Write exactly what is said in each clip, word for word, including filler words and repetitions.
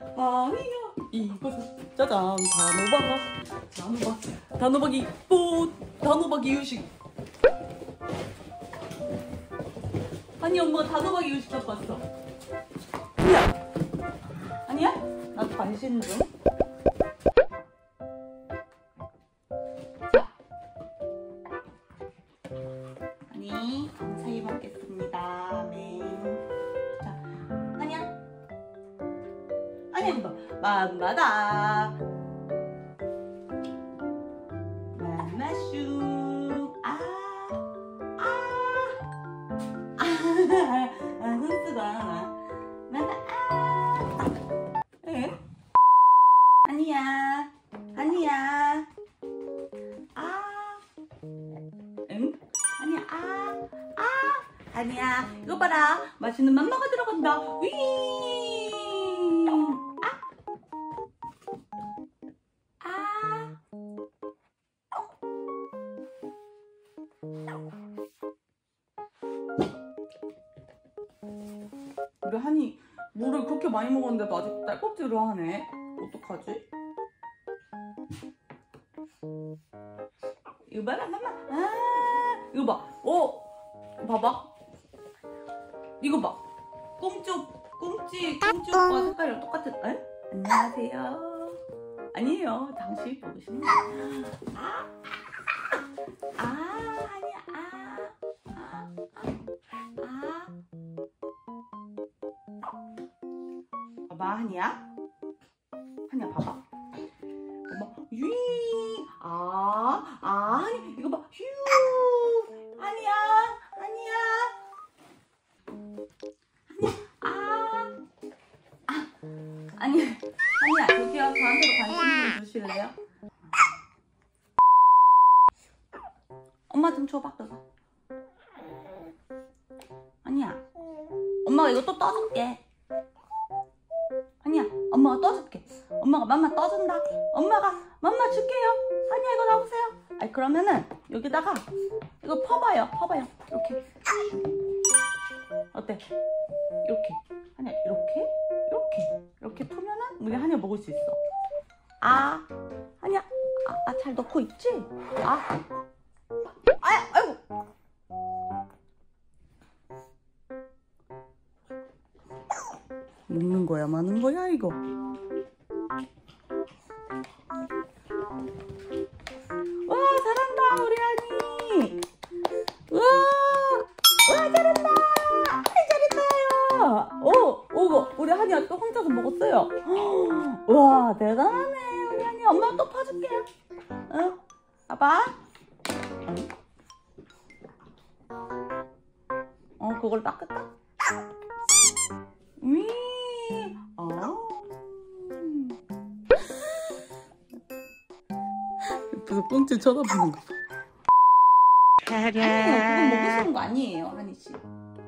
아니야 이것은 짜잔 단호박 단호박 단호박이 뽀 단호박 이유식. 아니 엄마 단호박 이유식 갖고 왔어. 아니야 아니야? 나도 관심 좀. 아니 감사히 먹겠습니다. 네. 자 아니야 아니야 이거 맘마다 맘마슈 아아아 흥수가 맘마 아 에? 아니야 아니야 아 응? 아니야 아아 아. 아니야 이거 봐라 맛있는 맘마가 들어간다. 위 우리 한이 물을 그렇게 많이 먹었는데도 아직 딸꾹질을 하네. 어떡하지? 이거 봐라 맘마 아 이거 봐. 어 봐봐 이거 봐. 꿈쩍 꿈찌 꿈쩍과 색깔이랑 똑같아. 에? 안녕하세요. 아니에요 당신이 보고 싶네. 아 한이야 아 아 봐봐 한이야 한이야 봐봐 엄마 유이 아 아 한이 이거 봐 휴 한이야 한이야 아아 아니 한이야 저기요 저한테도 관심 좀 주실래요? 엄마 좀 줘봐 그거. 한이야 엄마가 이거 또 떠줄게. 엄마가 떠줄게. 엄마가 맘마 떠준다. 엄마가 맘마 줄게요. 한이야 이거 나오세요. 아니 그러면은 여기다가 이거 퍼봐요. 퍼봐요. 이렇게. 어때? 이렇게. 한이야 이렇게? 이렇게. 이렇게 풀면은 우리 한이야 먹을 수 있어. 아. 한이야. 아, 아, 잘 넣고 있지? 아. 아야, 아이고. 먹는 거야, 마는 거야, 이거. 와, 잘한다, 우리 아니. 와, 와, 잘한다. 잘했어요. 오, 오고, 우리 한이야 또 혼자서 먹었어요. 와, 대단하네, 우리 한이. 엄마 또 퍼줄게요. 응, 봐봐. 어, 그걸 닦을까? 위. 옆에서 꽁치 쳐다보는 거 봐. 아니에요. 그거 먹으시는 거 아니에요. 한이씨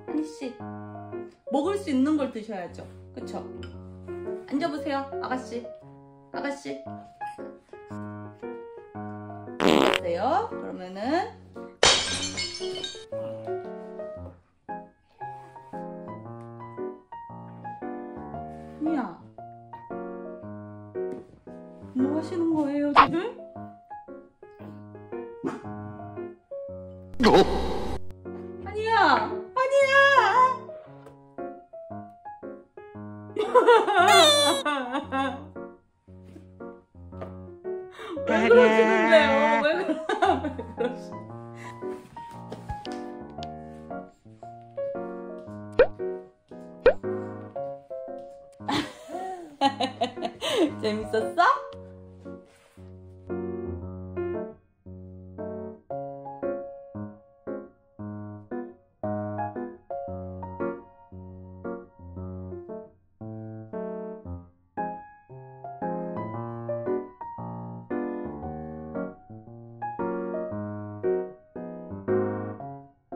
한이씨 먹을 수 있는 걸 드셔야죠. 그쵸? 앉아보세요 아가씨 아가씨 어때요? 그러면은 미야 뭐 하시는 거예요 지금? 한이야! 한이야! 왜 그러시는데요? 왜 그러시? 재밌었어?